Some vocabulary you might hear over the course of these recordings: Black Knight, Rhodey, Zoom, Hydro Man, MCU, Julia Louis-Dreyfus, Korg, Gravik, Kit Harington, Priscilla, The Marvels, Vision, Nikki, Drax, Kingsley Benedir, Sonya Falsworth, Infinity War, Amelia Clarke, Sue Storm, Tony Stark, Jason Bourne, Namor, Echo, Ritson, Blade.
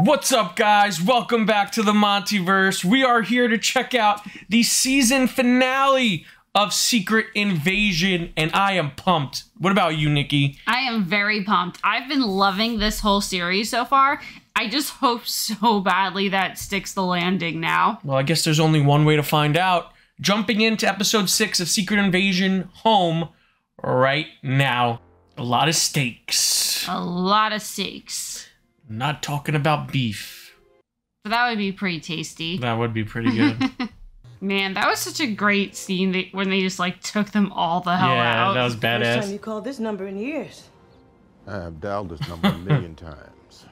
What's up, guys? Welcome back to the Montyverse. We are here to check out the season finale of Secret Invasion, and I am pumped. What about you, Nikki? I am very pumped. I've been loving this whole series so far. I just hope so badly that sticks the landing now. Well, I guess there's only one way to find out. Jumping into episode 6 of Secret Invasion Home right now. A lot of stakes. A lot of stakes. Not talking about beef. But that would be pretty tasty. That would be pretty good. Man, that was such a great scene when they just like took them all the hell out. Yeah, that was badass. First time you called this number in years. I have dialed this number a million times.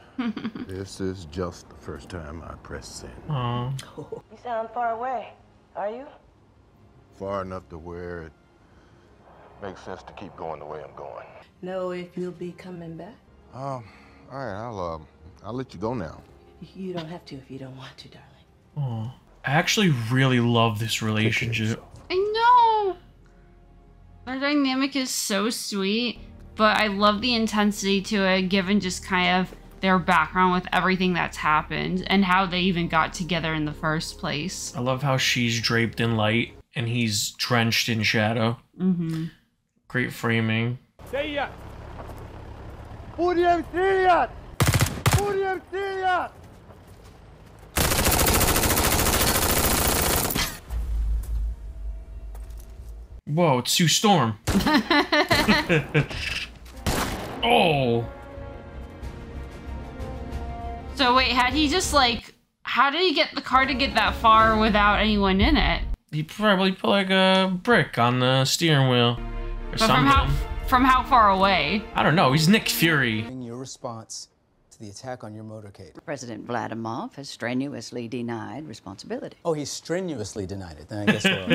This is just the first time I pressed send. Aww. You sound far away, are you? Far enough to where it makes sense to keep going the way I'm going. Know if you'll be coming back? All right, I'll let you go now. You don't have to if you don't want to, darling. Oh, I actually really love this relationship. I know. Their dynamic is so sweet, but I love the intensity to it, given just kind of their background with everything that's happened and how they even got together in the first place. I love how she's draped in light and he's drenched in shadow. Mm-hmm. Great framing. Say ya. Who do you see yet? Who do you see yet? Whoa, it's Sue Storm. Oh. So wait, had he just like, how did he get the car to get that far without anyone in it? He probably put like a brick on the steering wheel or something. From how far away? I don't know. He's Nick Fury. Your response to the attack on your motorcade. President Vladimir has strenuously denied responsibility. Oh, he strenuously denied it. Then I guess we're all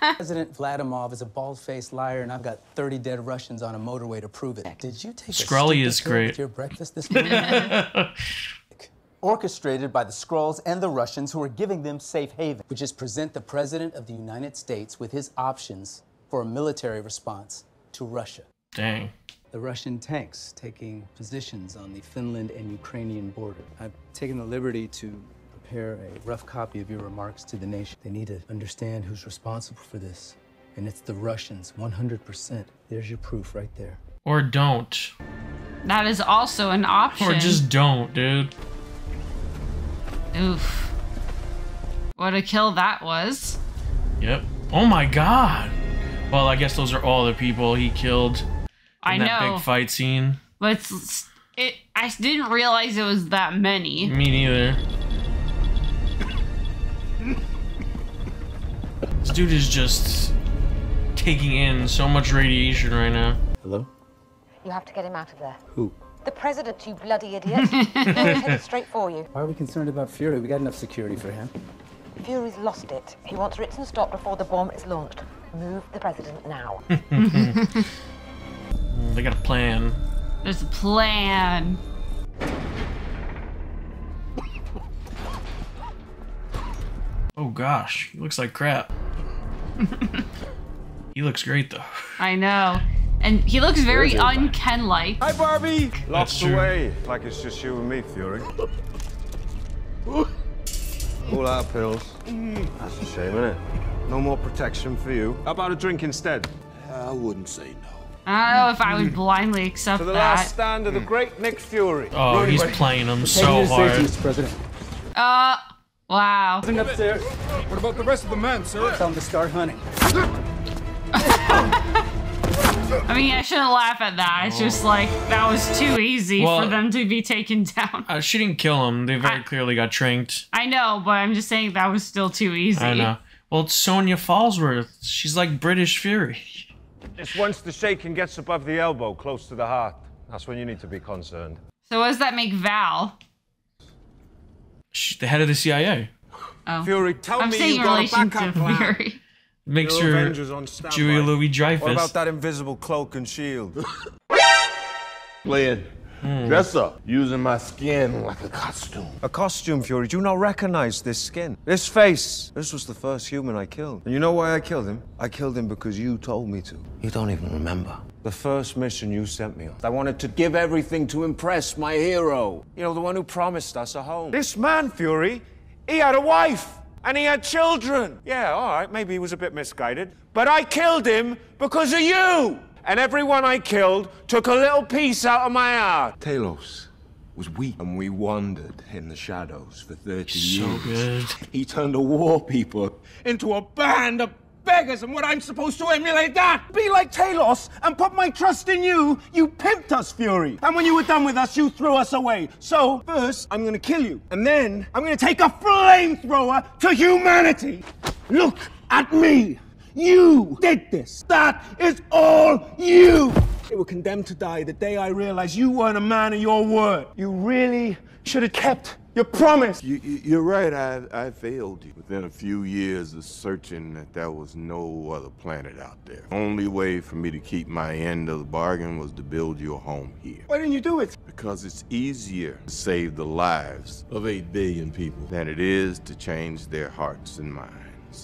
right. President Vladimir is a bald-faced liar, and I've got 30 dead Russians on a motorway to prove it. Did you take Skrully is great. With your breakfast this morning? Orchestrated by the Skrulls and the Russians, who are giving them safe haven, which is present the President of the United States with his options for a military response to Russia. Dang. The Russian tanks taking positions on the Finland and Ukrainian border. I've taken the liberty to prepare a rough copy of your remarks to the nation. They need to understand who's responsible for this, and it's the Russians, 100%. There's your proof right there. Or don't. That is also an option. Or just don't, dude. Oof. What a kill that was. Yep. Oh my God. Well, I guess those are all the people he killed in that big fight scene. But I didn't realize it was that many. Me neither. This dude is just taking in so much radiation right now. Hello? You have to get him out of there. Who? The president, you bloody idiot. He's headed straight for you. Why are we concerned about Fury? We got enough security for him. Fury's lost it. He wants Ritson stopped before the bomb is launched. Move the president now. They got a plan. There's a plan. Oh gosh, he looks like crap. He looks great though. I know. And he looks very un-Ken-like. Hi Barbie! Locked away, like it's just you and me, Fury. All our pills. That's a shame, isn't it? No more protection for you. How about a drink instead? I wouldn't say no. I don't know if I would blindly accept that. To the last stand of the great Nick Fury. Oh, Roadway. He's playing them so hard. Mr. President. Wow. Upstairs. What about the rest of the men, sir? Tell them to start hunting. I mean, I shouldn't laugh at that. It's just like, that was too easy for them to be taken down. She didn't kill them. They very clearly got tranked. I know, but I'm just saying that was still too easy. I know. Well, it's Sonya Falsworth. She's like British Fury. It's once the shaking gets above the elbow, close to the heart. That's when you need to be concerned. So what does that make Val? She's the head of the CIA. Oh. Fury, tell me you got a backup plan. Fury. Makes her Julia Louis-Dreyfus. What about that invisible cloak and shield? Blade, Dress up, using my skin like a costume. A costume, Fury? Do you not recognize this skin? This face? This was the first human I killed. And you know why I killed him? I killed him because you told me to. You don't even remember. The first mission you sent me on. I wanted to give everything to impress my hero. You know, the one who promised us a home. This man, Fury, he had a wife. And he had children. Yeah, all right, maybe he was a bit misguided. But I killed him because of you. And everyone I killed took a little piece out of my heart. Talos was weak, and we wandered in the shadows for 30 years. So good. He turned a war people into a band of beggars, and what, I'm supposed to emulate that? Be like Talos and put my trust in you. You pimped us, Fury. And when you were done with us, you threw us away. So, first, I'm gonna kill you. And then, I'm gonna take a flamethrower to humanity. Look at me. You did this. That is all you. They were condemned to die the day I realized you weren't a man of your word. You really should have kept your promise. You're right, I failed you. Within a few years of searching that there was no other planet out there. Only way for me to keep my end of the bargain was to build you a home here. Why didn't you do it? Because it's easier to save the lives of 8 billion people than it is to change their hearts and minds.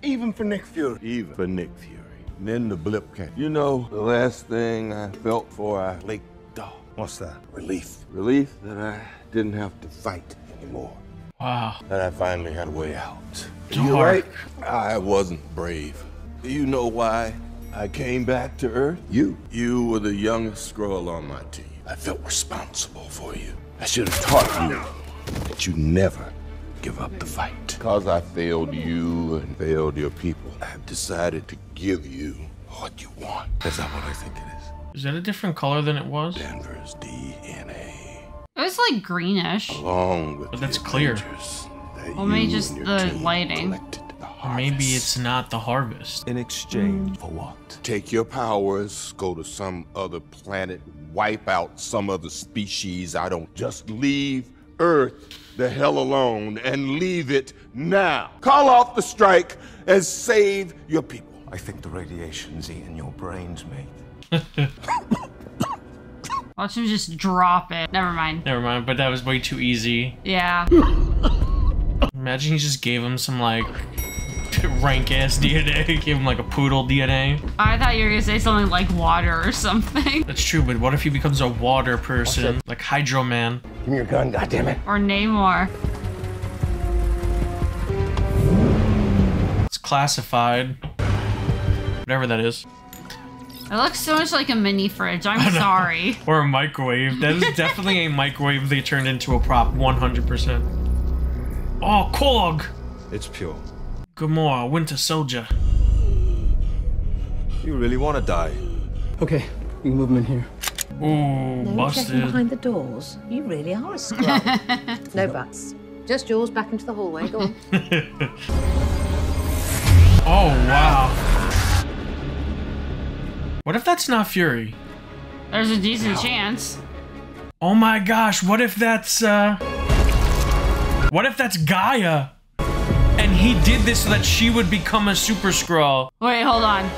Even for Nick Fury. Even for Nick Fury. And then the blip came. You know, the last thing I felt for I laked off. What's that? Relief. Relief that I didn't have to fight anymore. Wow. That I finally had a way out. You're right. I wasn't brave. Do you know why I came back to Earth? You were the youngest Skrull on my team. I felt responsible for you. I should have taught you that you never give up the fight. Because I failed you and failed your people, I've decided to give you what you want. That's not what I think it is. Is that a different color than it was? Denver's DNA. It was like greenish. Along with, but that's clear. That, well, maybe just the lighting. Or maybe it's not the harvest. In exchange for what? Take your powers, go to some other planet, wipe out some other species. I don't, just leave Earth the hell alone and leave it now. Call off the strike and save your people. I think the radiation's eating your brains, mate. Why don't you just drop it? Never mind. Never mind, but that was way too easy. Yeah. Imagine you just gave him some, like, rank-ass DNA. Gave him, like, a poodle DNA. I thought you were gonna say something like water or something. That's true, but what if he becomes a water person? Like Hydro Man. Give me your gun, goddammit. Or Namor. It's classified. Whatever that is. It looks so much like a mini fridge. I'm sorry. Or a microwave. That is definitely a microwave they turned into a prop, 100%. Oh, Korg! It's pure. G'more, Winter Soldier. You really want to die? Okay, you can move him in here. Ooh, no busted. Checking behind the doors. You really are a Skrull. No buts. Just yours back into the hallway. Go on. Oh, wow. What if that's not Fury? There's a decent chance. Oh my gosh, what if that's G'iah? And he did this so that she would become a super Skrull. Wait, hold on.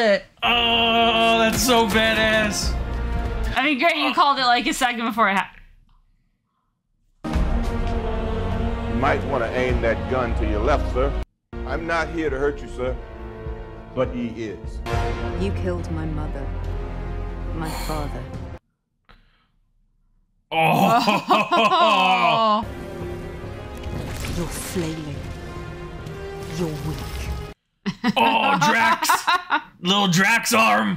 It. Oh, that's so badass. I mean, great, you called it like a second before it happened. You might want to aim that gun to your left, sir. I'm not here to hurt you, sir, but he is. You killed my mother, my father. Oh! You're flailing. You're weak. Oh, Drax! Little Drax arm!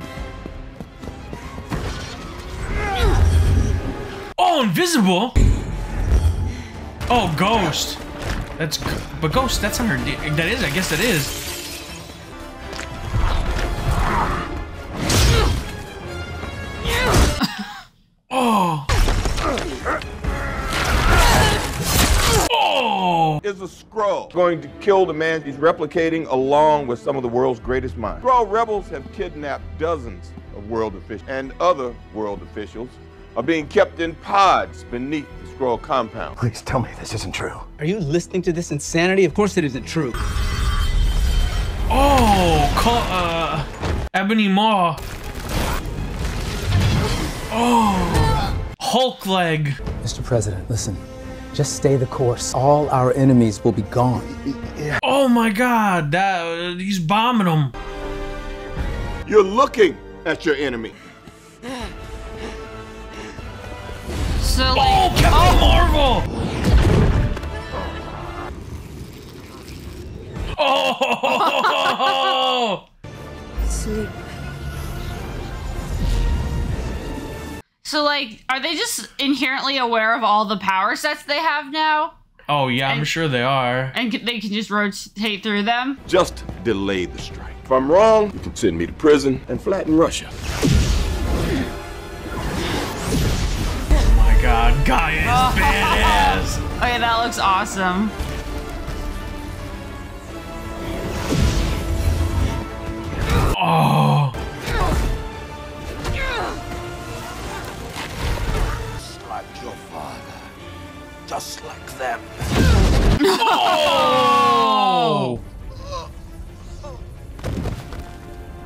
Oh, invisible! Oh, Ghost! That's... But Ghost, that's not her... That is, I guess that is. Oh! Skrull, going to kill the man he's replicating along with some of the world's greatest minds. Skrull rebels have kidnapped dozens of world officials, and other world officials are being kept in pods beneath the Skrull compound. Please tell me this isn't true. Are you listening to this insanity? Of course it isn't true. Oh, Ebony Maw. Oh, Hulk leg. Mr. President, listen. Just stay the course. All our enemies will be gone. Oh my God, he's bombing them. You're looking at your enemy. So, like, oh, Captain Marvel! Oh! Sleep. So, like, are they just inherently aware of all the power sets they have now? Oh, yeah, I'm sure they are. And they can just rotate through them? Just delay the strike. If I'm wrong, you can send me to prison and flatten Russia. Oh, my God. G'iah is badass. Oh, yeah, that looks awesome. Oh. Just like them. Oh!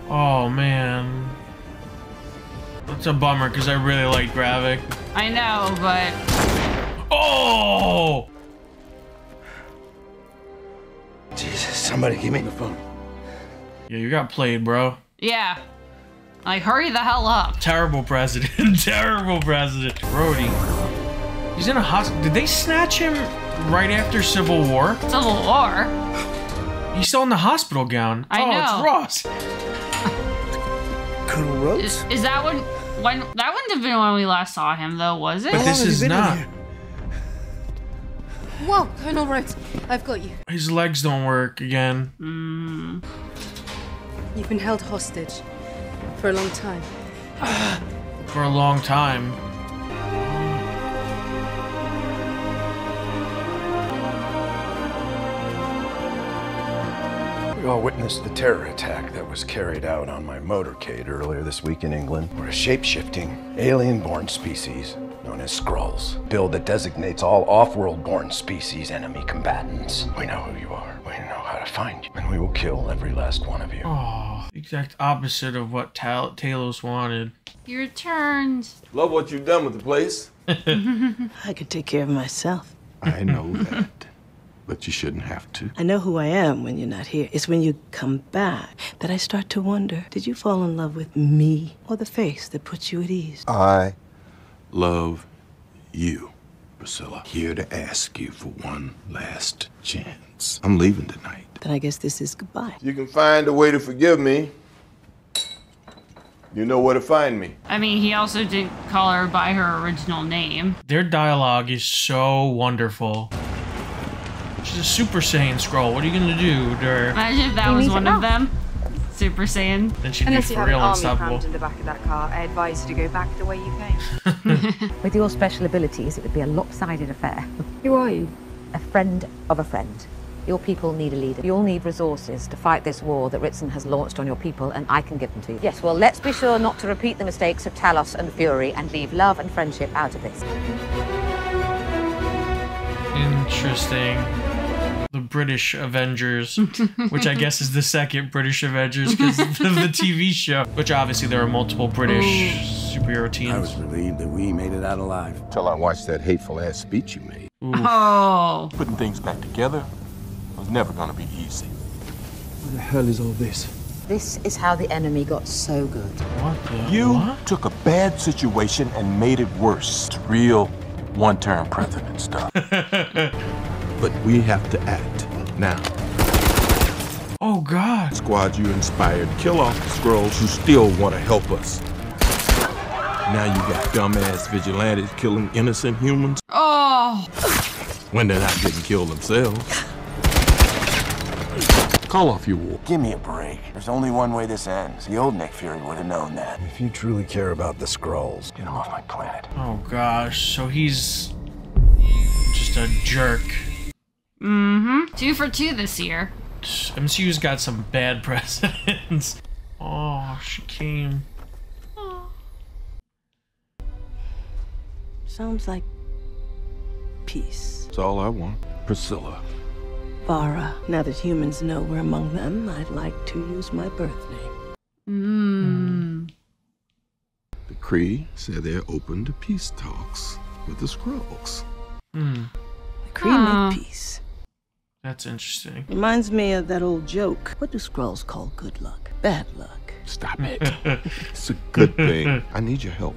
Oh man. That's a bummer because I really like Gravik. I know, but. Oh! Jesus, somebody give me the phone. Yeah, you got played, bro. Yeah. Like, hurry the hell up. Terrible president. Terrible president. Brody. He's in a hospital. Did they snatch him right after Civil War? Civil War? He's still in the hospital gown. I know. It's Ross. Colonel Rhodes? Is that when that wouldn't have been when we last saw him though, was it? But this is not. Whoa, Colonel Rhodes, I've got you. His legs don't work again. Mm. You've been held hostage for a long time. For a long time. We all witnessed the terror attack that was carried out on my motorcade earlier this week in England, where a shape-shifting, alien-born species known as Skrulls, bill that designates all off-world-born species enemy combatants. We know who you are, we know how to find you, and we will kill every last one of you. Oh, exact opposite of what Talos wanted. You returned. Love what you've done with the place. I could take care of myself. I know that. But you shouldn't have to. I know who I am when you're not here. It's when you come back that I start to wonder, did you fall in love with me or the face that puts you at ease? I love you, Priscilla. Here to ask you for one last chance. I'm leaving tonight. Then I guess this is goodbye. You can find a way to forgive me. You know where to find me. I mean, he also didn't call her by her original name. Their dialogue is so wonderful. She's a Super Saiyan Skrull. What are you gonna do to her? Imagine if that was one of them. Super Saiyan. Then she'd be for real unstoppable. In the back of that car, I advise you to go back the way you came. With your special abilities, it would be a lopsided affair. Who are you? A friend of a friend. Your people need a leader. You'll need resources to fight this war that Ritson has launched on your people, and I can give them to you. Yes, well, let's be sure not to repeat the mistakes of Talos and Fury and leave love and friendship out of this. Interesting. The British Avengers, which I guess is the second British Avengers because of the TV show, which obviously there are multiple British superhero teams. I was relieved that we made it out alive. Till I watched that hateful ass speech you made. Oof. Oh. Putting things back together was never gonna be easy. What the hell is all this? This is how the enemy got so good. What? You took a bad situation and made it worse. It's real one-term president stuff. But we have to act now. Oh God! Squad you inspired, kill off the Skrulls who still want to help us. Now you got dumbass vigilantes killing innocent humans. Oh! When they're not getting killed themselves. Call off your war. Give me a break. There's only one way this ends. The old Nick Fury would have known that. If you truly care about the Skrulls, get them off my planet. Oh gosh! So he's just a jerk. Mm-hmm. 2 for 2 this year. MCU's got some bad precedents. Oh, she came. Oh. Sounds like peace. That's all I want. Priscilla. Varra. Now that humans know we're among them, I'd like to use my birth name. Mm. The Cree said they're open to peace talks with the Skrulls. Mm. The Cree made peace. That's interesting. Reminds me of that old joke. What do Skrulls call good luck? Bad luck. Stop it. It's a good thing. I need your help.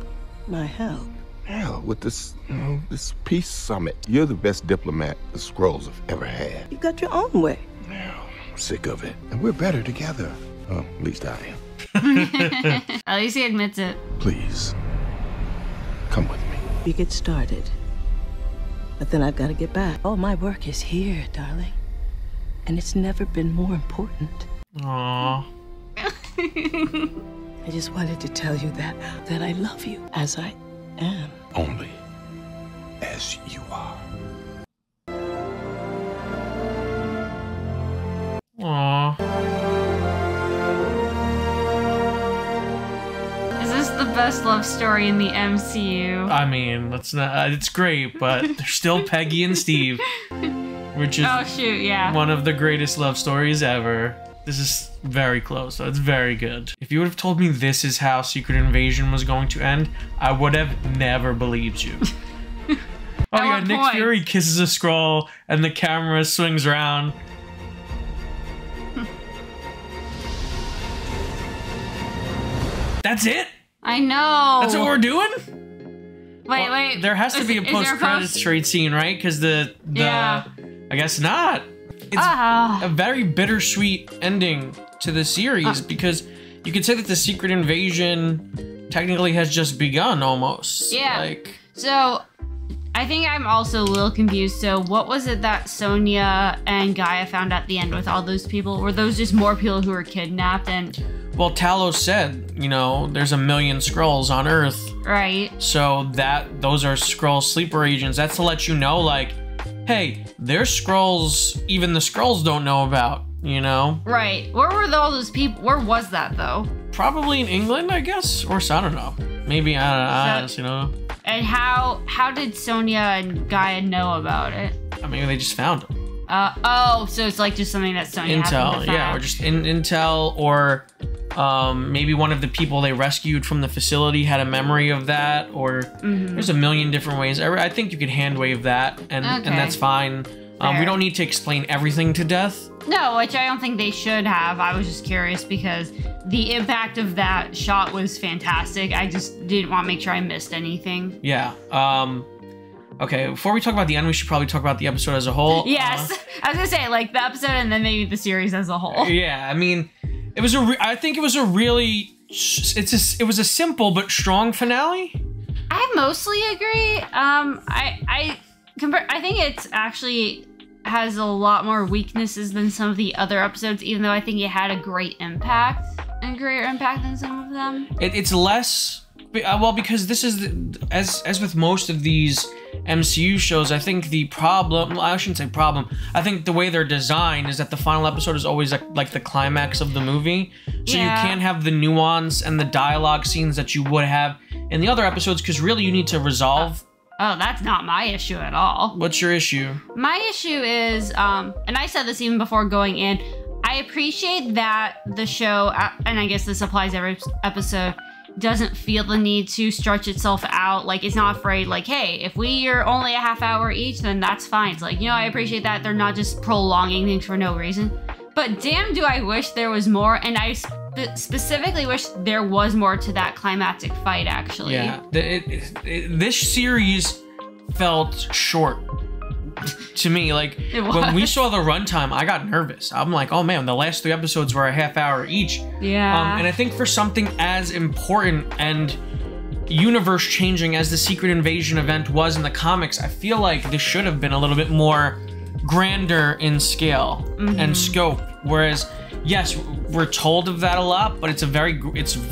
My help? Hell, with this, you know, this peace summit. You're the best diplomat the Skrulls have ever had. You got your own way. Yeah, I'm sick of it. And we're better together. Well, at least I am. At least he admits it. Please, come with me. You get started, but then I've got to get back. All my work is here, darling. And it's never been more important. Aww. I just wanted to tell you that I love you as I am. Only as you are. Aww. Is this the best love story in the MCU? I mean, let's not. It's great, but they're still Peggy and Steve, which is one of the greatest love stories ever. This is very close, so it's very good. If you would have told me this is how Secret Invasion was going to end, I would have never believed you. Oh yeah, Nick Fury kisses a Skrull and the camera swings around. That's it? I know. That's what we're doing? Wait, wait. There has to be a post-credits trade scene, right? Because yeah. I guess not. It's a very bittersweet ending to the series because you could say that the Secret Invasion technically has just begun almost. Yeah. Like, so I think I'm also a little confused. So what was it that Sonya and G'iah found at the end with all those people? Were those just more people who were kidnapped? And well, Talos said, you know, there's 1 million Skrulls on Earth. Right. So those are Skrull sleeper agents. That's to let you know, like, hey, there's Skrulls even the Skrulls don't know about, you know? Right. Where were all those people? Where was that, though? Probably in England, I guess? Or, I don't know. Maybe, I don't know, you know? And how did Sonya and G'iah know about it? I mean, they just found them. Oh, so it's like just something that Sonya happened to find. Yeah, or just intel, or maybe one of the people they rescued from the facility had a memory of that, or there's 1 million different ways. I think you could hand wave that, and that's fine. We don't need to explain everything to death. No, which I don't think they should have. I was just curious because the impact of that shot was fantastic. I just didn't want to make sure I missed anything. Yeah. Okay, before we talk about the end, we should probably talk about the episode as a whole. Yes. I was going to say, like, the episode and then maybe the series as a whole. Yeah, I mean, it was it was a simple but strong finale. I mostly agree. I think it's actually has a lot more weaknesses than some of the other episodes, even though I think it had a great impact and greater impact than some of them. It's less, well, because this is as with most of these MCU shows, I think the problem, well, I shouldn't say problem, I think the way they're designed is that the final episode is always like the climax of the movie, so you can't have the nuance and the dialogue scenes that you would have in the other episodes, because really you need to resolve. Oh, that's not my issue at all. What's your issue? My issue is, and I said this even before going in, I appreciate that the show, and I guess this applies every episode, doesn't feel the need to stretch itself out. Like, it's not afraid, like, hey, if we are only a half hour each, then that's fine. It's like, you know, I appreciate that they're not just prolonging things for no reason. But damn, do I wish there was more, and I specifically wish there was more to that climactic fight, actually. Yeah, this series felt short to me. Like, when we saw the runtime, I got nervous. I'm like, oh man, the last 3 episodes were a half hour each. Yeah. And I think for something as important and universe changing as the Secret Invasion event was in the comics, I feel like this should have been a little bit more grander in scale and scope, whereas yes, we're told of that a lot, but it's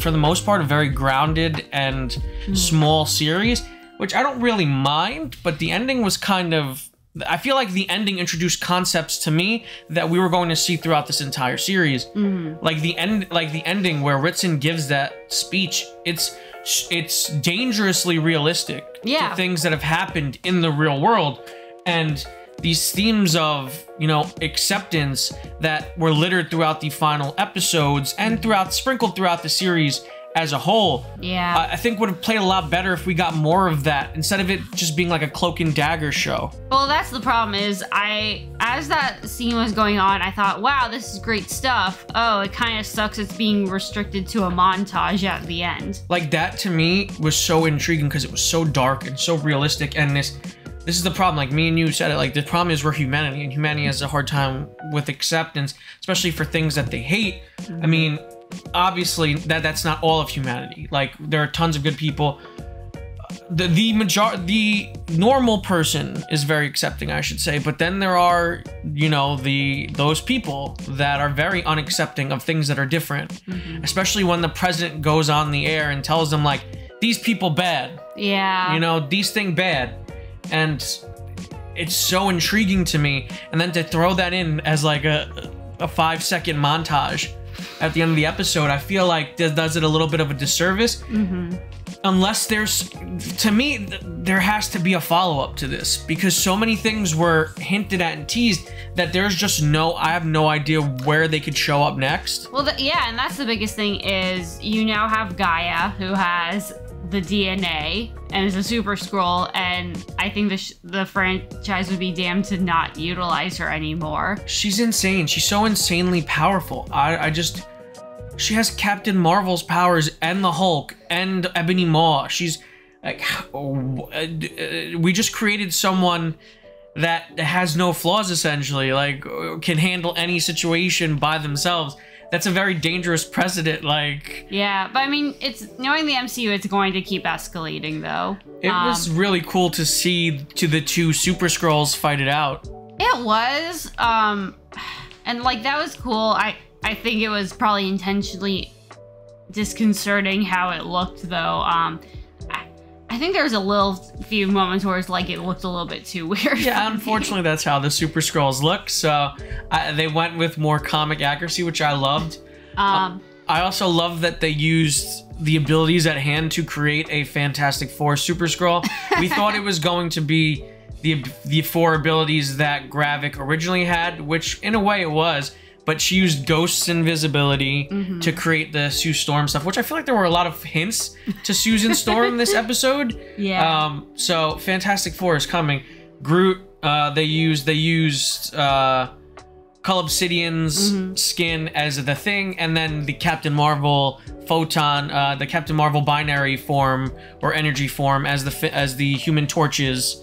for the most part a very grounded and small series, which I don't really mind, but the ending was kind of I feel like the ending introduced concepts to me that we were going to see throughout this entire series. Mm-hmm. Like the ending where Ritson gives that speech, it's dangerously realistic to things that have happened in the real world, and these themes of, you know, acceptance that were littered throughout the final episodes and sprinkled throughout the series as a whole. Yeah. I think would have played a lot better if we got more of that instead of it just being like a cloak and dagger show. Well, that's the problem is as that scene was going on, I thought, wow, this is great stuff. Oh, it kind of sucks it's being restricted to a montage at the end. Like that to me was so intriguing because it was so dark and so realistic, and this is the problem. Like me and you said it, like the problem is we're humanity, and humanity has a hard time with acceptance, especially for things that they hate. Mm-hmm. I mean, obviously that's not all of humanity. Like there are tons of good people. The normal person is very accepting, I should say, but then there are, you know, those people that are very unaccepting of things that are different. Mm-hmm. Especially when the president goes on the air and tells them like, these people bad. Yeah. You know, these things bad. And it's so intriguing to me. And then to throw that in as like a 5-second montage at the end of the episode, I feel like does it a little bit of a disservice. Mm-hmm. Unless to me, there has to be a follow-up to this, because so many things were hinted at and teased that there's just I have no idea where they could show up next. Well, yeah, and that's the biggest thing is you now have G'iah, who has the DNA and is a super Skrull, and I think the franchise would be damned to not utilize her anymore. She's insane. She's so insanely powerful. She has Captain Marvel's powers and the Hulk and Ebony Maw. She's like, we just created someone that has no flaws, essentially, like can handle any situation by themselves. That's a very dangerous precedent, like... Yeah, but I mean, it's knowing the MCU, it's going to keep escalating, though. It was really cool to see the two Super Skrulls fight it out. It was, and like, that was cool. I think it was probably intentionally disconcerting how it looked, though. I think there was a few moments where it's like it looked a little bit too weird. Yeah, unfortunately, that's how the Super Skrulls look. So they went with more comic accuracy, which I loved. I also love that they used the abilities at hand to create a Fantastic Four Super Skrull. We thought it was going to be the four abilities that Gravik originally had, which in a way it was. But she used Ghost's invisibility to create the Sue Storm stuff, which I feel like there were a lot of hints to Susan Storm this episode. Yeah. So Fantastic Four is coming. Groot. They used Calobsidian's skin as the thing, and then the Captain Marvel photon, the Captain Marvel binary form or energy form as the Human Torch's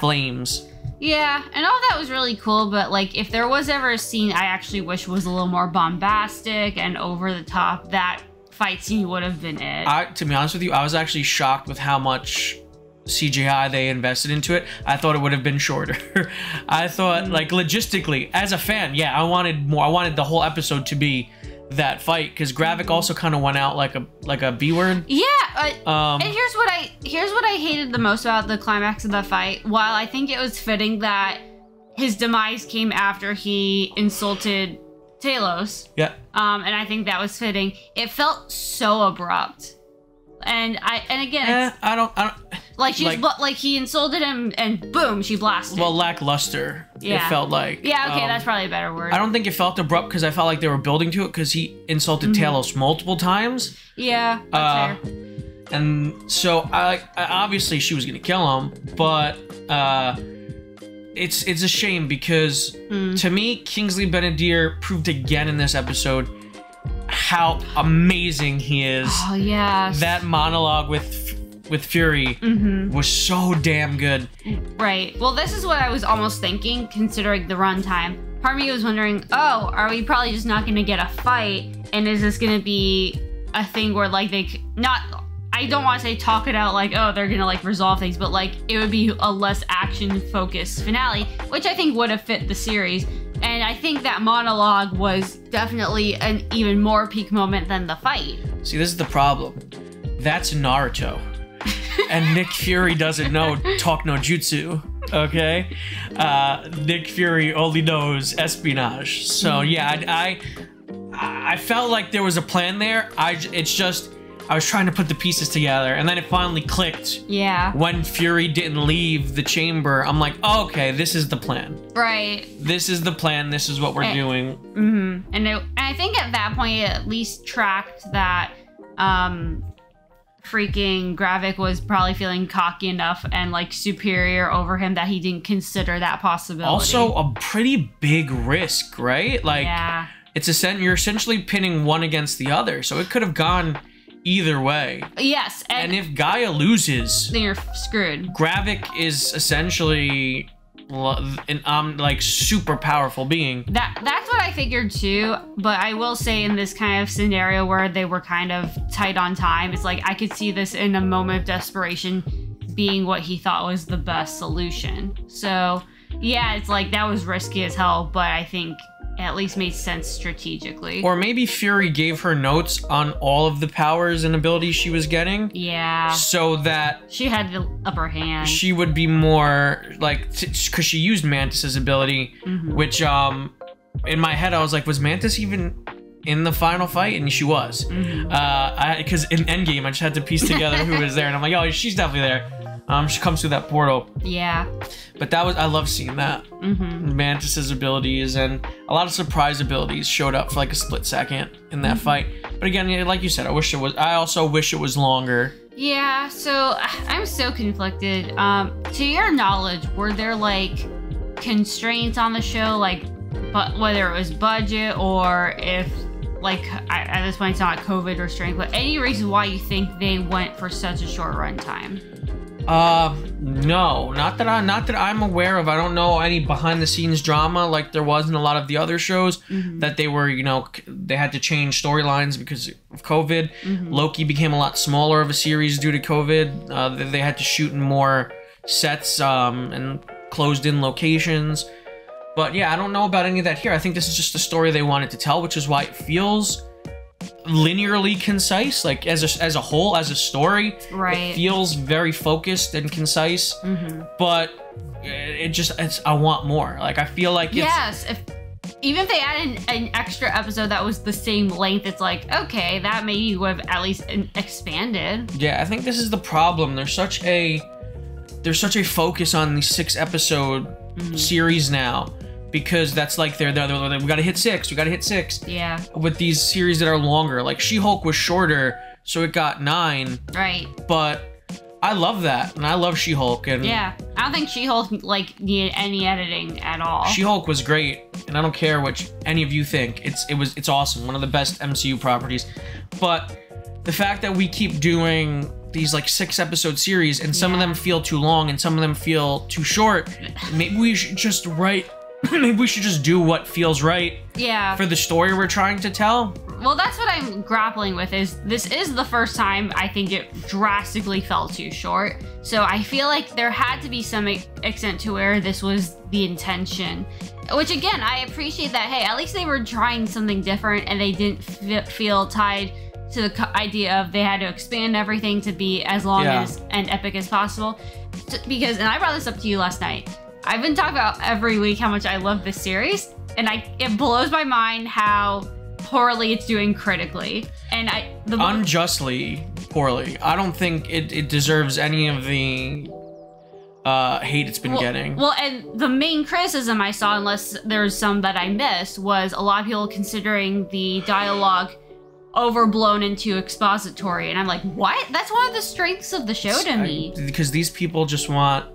flames. Yeah, and all of that was really cool, but like if there was ever a scene I actually wish was a little more bombastic and over the top, that fight scene would have been it. To be honest with you, I was actually shocked with how much CGI they invested into it. I thought it would have been shorter. I thought, like, logistically, as a fan, yeah, I wanted more. I wanted the whole episode to be that fight, because Gravik also kind of went out like a B word. Yeah. And here's what I hated the most about the climax of the fight. While I think it was fitting that his demise came after he insulted Talos. Yeah. And I think that was fitting. It felt so abrupt. And again, he insulted him and boom, she blasted. Well, lackluster. Yeah. It felt like. Yeah, okay, that's probably a better word. I don't think it felt abrupt because I felt like they were building to it because he insulted Talos multiple times. Yeah, that's fair. And so obviously she was gonna kill him, but it's a shame because to me, Kingsley Benedir proved again in this episode how amazing he is. Oh yeah. That monologue with Fury was so damn good. Right. Well, this is what I was almost thinking, considering the runtime. Part of me was wondering, oh, are we probably just not gonna get a fight? And is this gonna be a thing where like I don't want to say talk it out like, oh, they're going to like resolve things, but like it would be a less action focused finale, which I think would have fit the series. And I think that monologue was definitely an even more peak moment than the fight. See, this is the problem. That's Naruto. And Nick Fury doesn't know talk no jutsu. okay? Nick Fury only knows espionage. So yeah, I felt like there was a plan there. It's just I was trying to put the pieces together, and then it finally clicked. Yeah. When Fury didn't leave the chamber, I'm like, oh, okay, this is the plan. Right. This is the plan. This is what we're doing. Mm-hmm. And I think at that point, it at least tracked that freaking Gravik was probably feeling cocky enough and like superior over him that he didn't consider that possibility. Also, a pretty big risk, right? Like, yeah. You're essentially pinning one against the other, so it could have gone either way. Yes. And if G'iah loses, then you're screwed. Gravik is essentially an like super powerful being. That's what I figured too, but I will say in this kind of scenario where they were kind of tight on time, it's like I could see this in a moment of desperation being what he thought was the best solution. So yeah, it's like that was risky as hell, but I think it at least made sense strategically. Or maybe Fury gave her notes on all of the powers and abilities she was getting. Yeah. So that she had the upper hand. She would be more like, because she used Mantis's ability, which in my head I was like, was Mantis even in the final fight? And she was. Because in Endgame I just had to piece together who was there, and I'm like, oh, she's definitely there. She comes through that portal. Yeah. But that was, I love seeing that. Mantis's abilities and a lot of surprise abilities showed up for like a split second in that fight. But again, like you said, I also wish it was longer. Yeah, so I'm so conflicted. To your knowledge, were there like constraints on the show? Like, but whether it was budget or if like at this point it's not COVID restraint, but any reason why you think they went for such a short run time? No, not that I'm aware of. I don't know any behind the scenes drama like there was in a lot of the other shows that they were, you know, they had to change storylines because of COVID. Loki became a lot smaller of a series due to COVID. They had to shoot in more sets and closed in locations. But yeah, I don't know about any of that here. I think this is just the story they wanted to tell, which is why it feels linearly concise, like as a whole, as a story. Right. It feels very focused and concise, but I want more. Like, I feel like it's, yes, even if they added an extra episode that was the same length, it's like, okay, that maybe would have at least expanded. Yeah, I think this is the problem. There's such a focus on the 6-episode series now, because that's like they're we gotta hit 6. We gotta hit 6. Yeah. With these series that are longer, like She-Hulk was shorter, so it got 9. Right. But I love that, and I love She-Hulk, and yeah, I don't think She-Hulk like needed any editing at all. She-Hulk was great, and I don't care what any of you think. It's awesome, one of the best MCU properties. But the fact that we keep doing these like 6-episode series, and some of them feel too long, and some of them feel too short. Maybe we should just write. Maybe we should just do what feels right for the story we're trying to tell. Well, that's what I'm grappling with, is this is the first time I think it drastically fell too short. So I feel like there had to be some extent to where this was the intention. Which again, I appreciate that, hey, at least they were trying something different and they didn't feel tied to the idea of they had to expand everything to be as long as and epic as possible. Because, and I brought this up to you last night, I've been talking about every week how much I love this series, and it blows my mind how poorly it's doing critically, and unjustly poorly. I don't think it deserves any of the hate it's been getting. Well, and the main criticism I saw, unless there's some that I missed, was a lot of people considering the dialogue overblown into expository, and I'm like, what? That's one of the strengths of the show to me. Because these people just want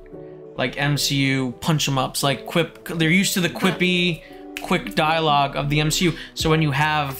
like MCU punch 'em ups, like quip. They're used to the quippy, quick dialogue of the MCU. So when you have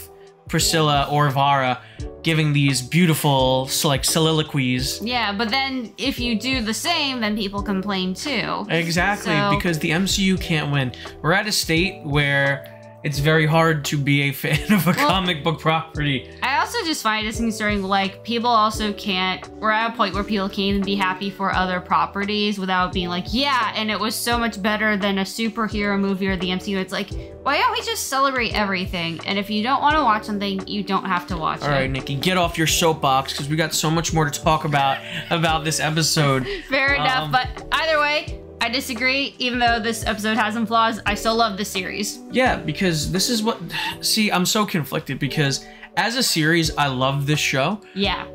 Priscilla or Varra giving these beautiful like soliloquies, but then if you do the same, then people complain too. Exactly, because the MCU can't win. We're at a state where it's very hard to be a fan of a comic book property. I also just find it concerning, like, people also can't, we're at a point where people can't even be happy for other properties without being like, yeah, and it was so much better than a superhero movie or the MCU. It's like, why don't we just celebrate everything? And if you don't want to watch something, you don't have to watch it. All right, Nikki, get off your soapbox, because we got so much more to talk about this episode. Fair enough, but either way, I disagree. Even though this episode has some flaws, I still love this series. Yeah, because this is what... See, I'm so conflicted because as a series, I love this show. Yeah.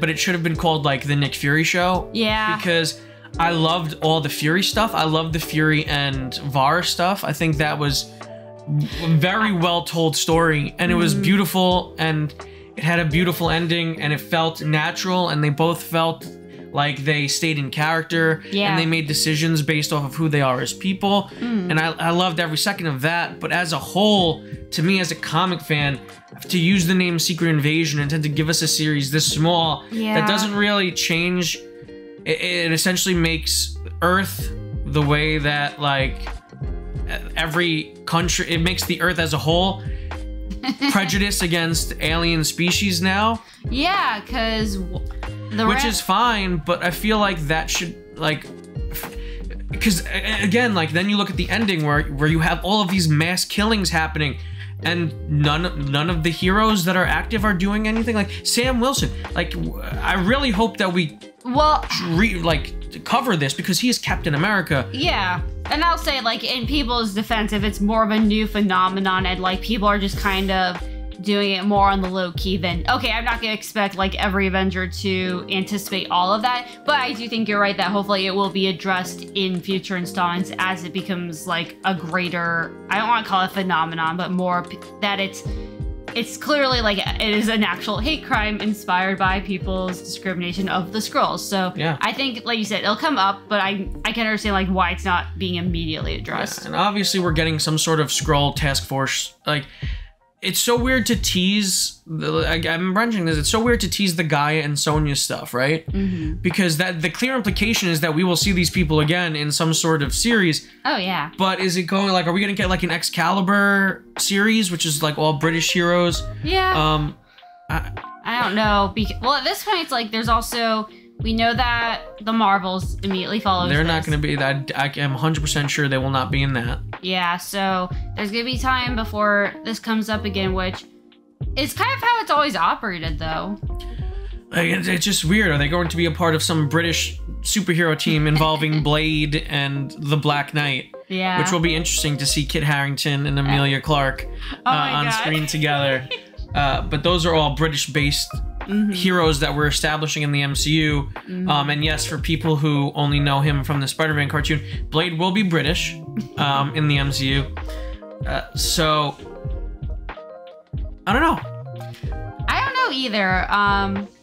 But it should have been called, like, the Nick Fury show. Yeah. Because I loved all the Fury stuff. I loved the Fury and Varra stuff. I think that was a very well-told story, and it was beautiful, and it had a beautiful ending, and it felt natural, and they both felt like they stayed in character, and they made decisions based off of who they are as people. And I loved every second of that. But as a whole, to me as a comic fan, to use the name Secret Invasion and tend to give us a series this small that doesn't really change, it essentially makes Earth the way that, like, every country, it makes the Earth as a whole prejudice against alien species now. Yeah, because... Which is fine, but I feel like that should, like... Because, again, like, then you look at the ending where you have all of these mass killings happening, and none of the heroes that are active are doing anything. Like, Sam Wilson, like, I really hope that we... Well... cover this, because he is Captain America. Yeah. And I'll say, like, in people's defense, if it's more of a new phenomenon and, like, people are just kind of doing it more on the low key, then okay, I'm not gonna expect, like, every Avenger to anticipate all of that, but I do think you're right that hopefully it will be addressed in future installments as it becomes, like, a greater, I don't want to call it phenomenon, but more that it's clearly, like, it is an actual hate crime inspired by people's discrimination of the Skrulls. So yeah. I think, like you said, it'll come up, but I can understand, like, why it's not being immediately addressed. Yeah, and obviously we're getting some sort of Skrull task force. Like, it's so weird to tease, I'm mentioning this, it's so weird to tease the G'iah and Sonya stuff, right? Because the clear implication is that we will see these people again in some sort of series. Oh, yeah. But is it going, like, are we going to get, like, an Excalibur series, which is, like, all British heroes? Yeah. I don't know. Well, at this point, it's like, there's also... We know that The Marvels immediately follows They're this. Not going to be that. I am 100% sure they will not be in that. Yeah, so there's going to be time before this comes up again, which is kind of how it's always operated, though. Like, it's just weird. Are they going to be a part of some British superhero team involving Blade and the Black Knight? Yeah. Which will be interesting to see Kit Harington and Amelia Clarke on screen together. But those are all British-based heroes that we're establishing in the MCU. And yes, for people who only know him from the Spider-Man cartoon, Blade will be British in the MCU. So, I don't know. I don't know either.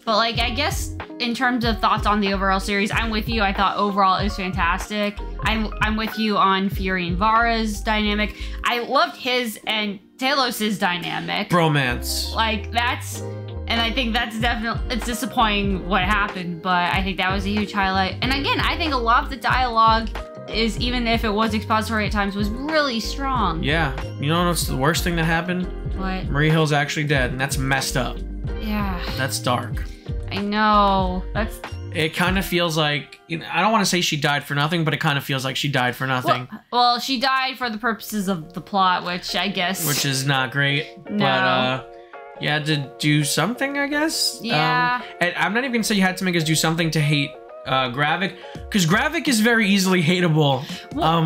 But, like, I guess in terms of thoughts on the overall series, I'm with you. I thought overall it was fantastic. I'm with you on Fury and Varra's dynamic. I loved his and Talos's dynamic. Bromance. Like, that's... And I think that's definitely, it's disappointing what happened, but I think that was a huge highlight. And again, I think a lot of the dialogue is, even if it was expository at times, was really strong. Yeah. You know what's the worst thing that happened? What? Maria Hill's actually dead, and that's messed up. Yeah. That's dark. I know. That's... It kind of feels like, you know, I don't want to say she died for nothing, but it kind of feels like she died for nothing. Well, she died for the purposes of the plot, which I guess... Which is not great. No. But, you had to do something, I guess. Yeah. And I'm not even going to say you had to make us do something to hate Gravik, because Gravik is very easily hateable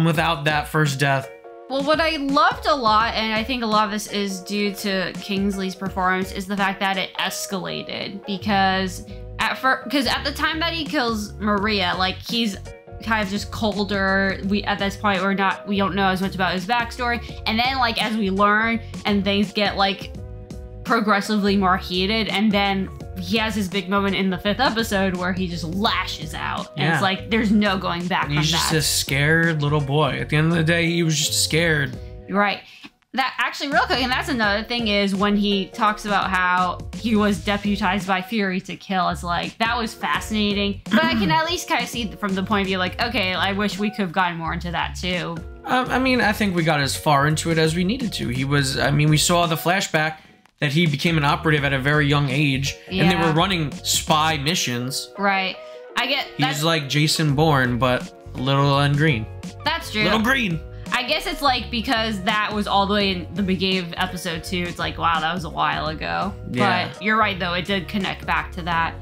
without that first death. Well, what I loved a lot, and I think a lot of this is due to Kingsley's performance, is the fact that it escalated. Because at the time that he kills Maria, like, he's kind of just colder. At this point, we don't know as much about his backstory. And then, like, as we learn and things get, like, progressively more heated, and then he has his big moment in the 5th episode where he just lashes out, and it's like there's no going back from that. He's just a scared little boy. At the end of the day, he was just scared. Right. That actually, real quick, and that's another thing, is when he talks about how he was deputized by Fury to kill, it's like, that was fascinating. But I can at least kind of see from the point of view, like, okay, I wish we could have gotten more into that too. I mean, I think we got as far into it as we needed to. He was, I mean, we saw the flashback that he became an operative at a very young age, and they were running spy missions. Right. I get that. He's like Jason Bourne, but little and green. That's true. Little green. I guess it's like, because that was all the way in the beginning of episode 2, it's like, wow, that was a while ago. Yeah. But you're right, though. It did connect back to that.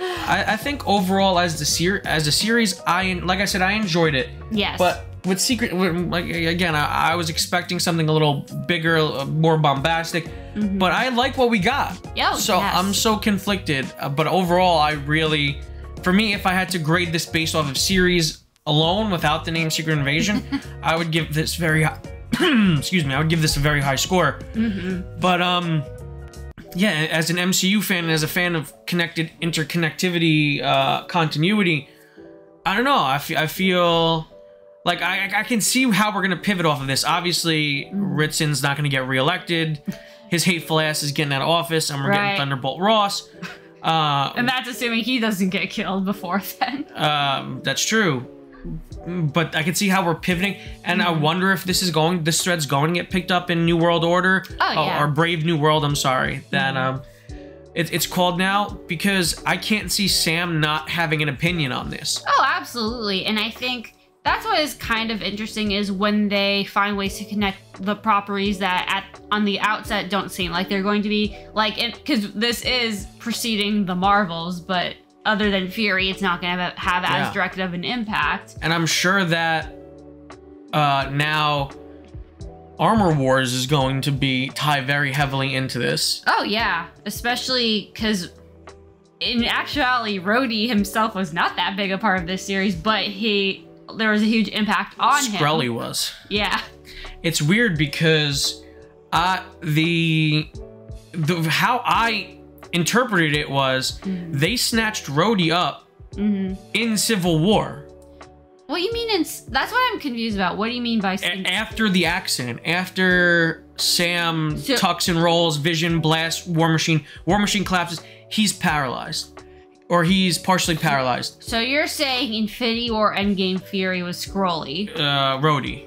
I think overall as a series, like I said, I enjoyed it. Yes. But with Secret, like again, I was expecting something a little bigger, more bombastic, but I like what we got. Yeah. So yes. I'm so conflicted, but overall, I really, for me, if I had to grade this based off of series alone without the name Secret Invasion, I would give this very high, excuse me, I would give this a very high score. But yeah, as an MCU fan and as a fan of connected interconnectivity, continuity, I don't know. I feel like I can see how we're gonna pivot off of this. Obviously, Ritson's not gonna get reelected. His hateful ass is getting out of office, and we're getting Thunderbolt Ross. And that's assuming he doesn't get killed before then. That's true. But I can see how we're pivoting, and I wonder if this thread's going to get picked up in New World Order, or Brave New World. I'm sorry that it's called now, because I can't see Sam not having an opinion on this. Oh, absolutely, and I think that's what is kind of interesting is when they find ways to connect the properties that on the outset don't seem like they're going to be like, because this is preceding the Marvels, but other than Fury, it's not going to have as direct of an impact. And I'm sure that now Armor Wars is going to tie very heavily into this. Oh, yeah. Especially because in actuality, Rhodey himself was not that big a part of this series, but there was a huge impact on him. Skrully was. Yeah. It's weird because how I interpreted it was they snatched Rhodey up in Civil War. What do you mean? That's what I'm confused about. What do you mean by after the accident? After Sam tucks and rolls, Vision blasts War Machine collapses. He's paralyzed, or he's partially paralyzed. So you're saying Infinity War, Endgame, Fury was Skrully? Rhodey.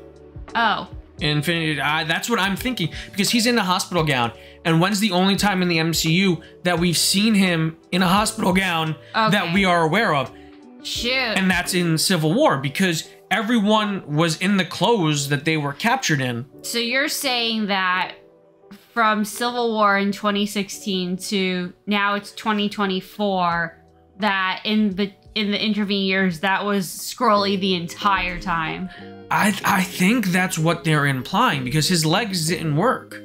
Oh. Infinity, that's what I'm thinking, because he's in a hospital gown, and when's the only time in the MCU that we've seen him in a hospital gown that we are aware of? Shoot. And that's in Civil War, because everyone was in the clothes that they were captured in. So you're saying that from Civil War in 2016 to now it's 2024, that in the intervening years, that was Skrully the entire time. I think that's what they're implying, because his legs didn't work.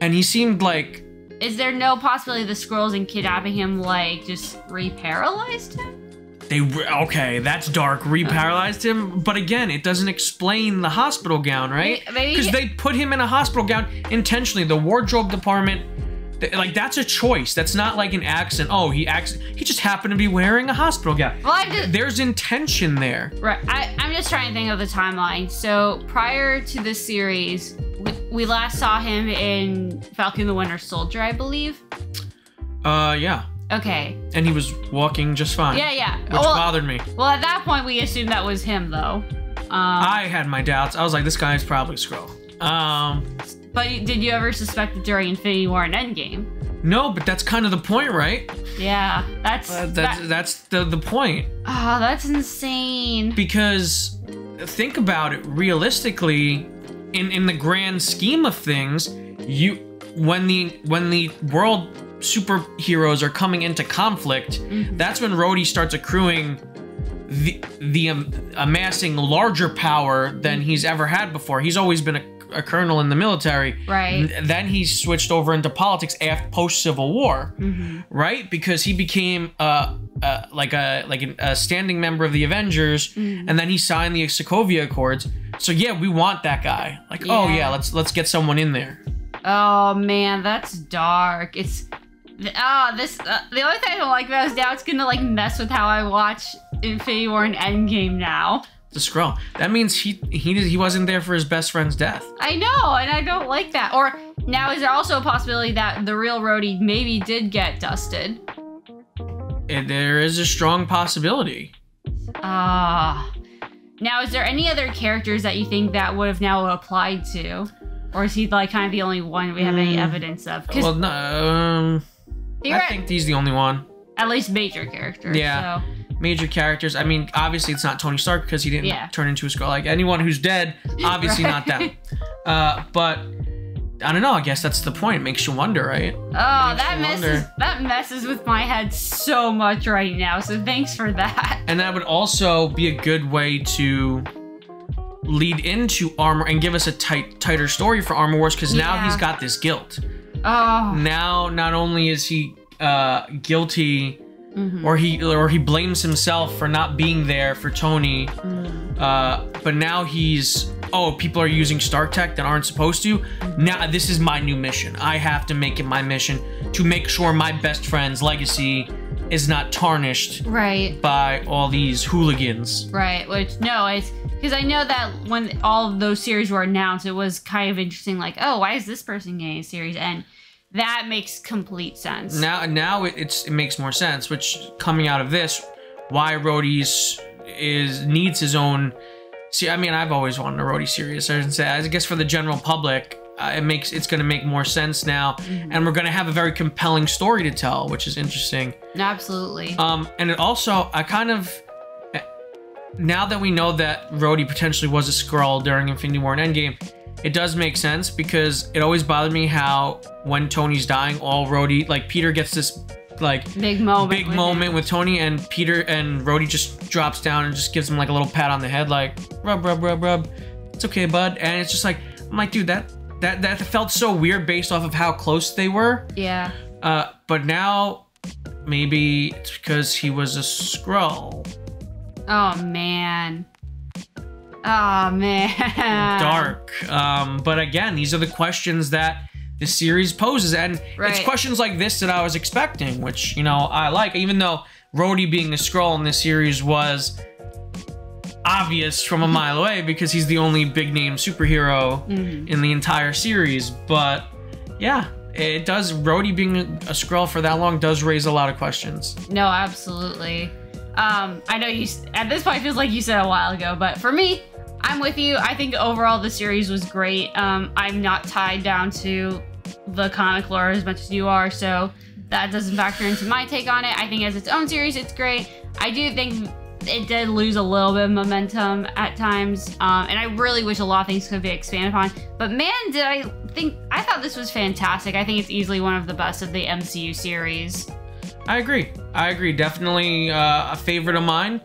And he seemed like... Is there no possibility the Skrulls in kidnapping him, like, just re-paralyzed him? Okay, that's dark. Re-paralyzed him. But again, it doesn't explain the hospital gown, right? Because they put him in a hospital gown intentionally. The wardrobe department... Like, that's a choice. That's not like an accident. Oh, he just happened to be wearing a hospital gown. Well, there's intention there. Right. I'm just trying to think of the timeline. So prior to this series, we last saw him in Falcon the Winter Soldier, I believe. Yeah. Okay. And he was walking just fine. Yeah, yeah. Which bothered me. Well, at that point, we assumed that was him, though. I had my doubts. I was like, this guy's probably Skrull. But did you ever suspect it during Infinity War and Endgame? No, but that's kind of the point, right? Yeah, that's the point. Oh, that's insane. Because think about it realistically, in the grand scheme of things, when the world superheroes are coming into conflict, that's when Rhodey starts accruing amassing larger power than he's ever had before. He's always been a colonel in the military, right? Then he switched over into politics after post-Civil War, right? Because he became like a standing member of the Avengers, and then he signed the Sokovia Accords. So yeah, we want that guy. Like, oh yeah, let's get someone in there. Oh man, that's dark. It's the only thing I don't like about is now it's gonna like mess with how I watch Infinity War and Endgame now. The Skrull. That means he wasn't there for his best friend's death. I know, and I don't like that. Or now is there also a possibility that the real Rhodey maybe did get dusted? And there is a strong possibility. Now is there any other characters that you think that would have now applied to, or is he like kind of the only one we have any evidence of? Well, no, I think he's the only one. At least major characters. Yeah. So. Major characters. I mean, obviously it's not Tony Stark because he didn't turn into a Skrull. Like anyone who's dead, obviously not them. But I don't know, I guess that's the point. It makes you wonder, right? Oh, that messes with my head so much right now, so thanks for that. And that would also be a good way to lead into Armor and give us a tighter story for Armor Wars, because now he's got this guilt. Oh. Now, not only is he guilty, or he blames himself for not being there for Tony, but now he's, oh, people are using Stark Tech that aren't supposed to. Now this is my new mission. I have to make it my mission to make sure my best friend's legacy is not tarnished by all these hooligans. Right, which, no, it's, because I know that when all of those series were announced, it was kind of interesting, like, oh, why is this person getting a series? And that makes complete sense. Now it makes more sense, which, coming out of this, why Rhodey's needs his own... See, I mean, I've always wanted a Rhodey series. I guess for the general public, it's going to make more sense now. And we're going to have a very compelling story to tell, which is interesting. Absolutely. And it also, I kind of... Now that we know that Rhodey potentially was a Skrull during Infinity War and Endgame, it does make sense, because it always bothered me how when Tony's dying, all Rhodey, like, Peter gets this like big moment with Tony, and Peter and Rhodey just drops down and just gives him like a little pat on the head, like rub, it's okay, bud. And it's just like, I'm like, dude, that felt so weird based off of how close they were. Yeah. But now maybe it's because he was a Skrull. Oh man. Oh man. Dark. But again, these are the questions that the series poses, and it's questions like this that I was expecting, which, you know, I like. Even though Rhodey being a Skrull in this series was obvious from a mile away, because he's the only big name superhero in the entire series. But yeah, it does, Rhodey being a Skrull for that long does raise a lot of questions. No, absolutely. I know you, at this point, it feels like you said a while ago, but for me, I'm with you. I think overall the series was great. I'm not tied down to the comic lore as much as you are, so that doesn't factor into my take on it. I think as its own series, it's great. I do think it did lose a little bit of momentum at times, and I really wish a lot of things could be expanded upon. But man, did I thought this was fantastic. I think it's easily one of the best of the MCU series. I agree. I agree. Definitely a favorite of mine.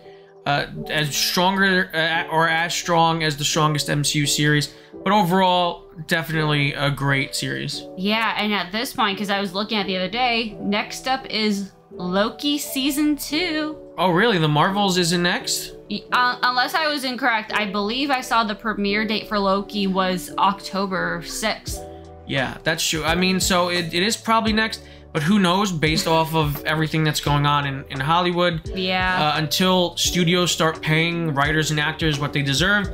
As strong as the strongest MCU series, but overall definitely a great series. Yeah, and at this point, because I was looking at the other day, next up is Loki season 2. Oh really? The Marvels isn't next? Unless I was incorrect, I believe I saw the premiere date for Loki was October 6th. Yeah, that's true. I mean, so it is probably next. But who knows, based off of everything that's going on in Hollywood. Yeah. Until studios start paying writers and actors what they deserve,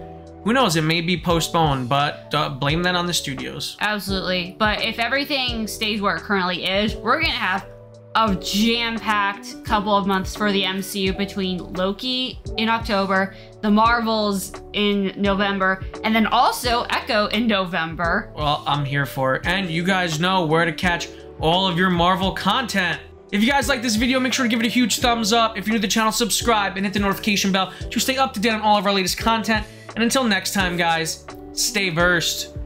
who knows, it may be postponed, but blame that on the studios. Absolutely. But if everything stays where it currently is, we're going to have a jam-packed couple of months for the MCU between Loki in October, The Marvels in November, and then also Echo in November. Well, I'm here for it. And you guys know where to catch all of your Marvel content. If you guys like this video, make sure to give it a huge thumbs up. If you're new to the channel, subscribe and hit the notification bell to stay up to date on all of our latest content. And until next time, guys, stay versed.